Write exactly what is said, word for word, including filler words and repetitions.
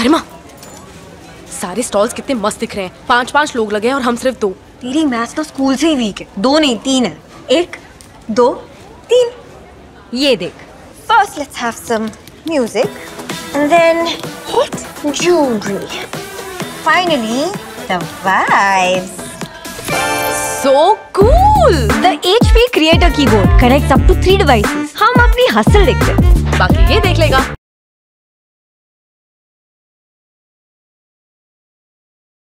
गरिमा, सारे स्टॉल्स कितने मस्त दिख रहे हैं। पांच पांच लोग लगे हैं और हम सिर्फ दो। तेरी मैथ्स तो स्कूल से ही वीक है। दो नहीं तीन है, एक दो तीन। ये देख। First let's have some music and then hit jewelry. Finally the vibes. So cool. The H P Creator Keyboard connects up to three devices. हम अपनी hustle देखते हैं, बाकी ये देख लेगा।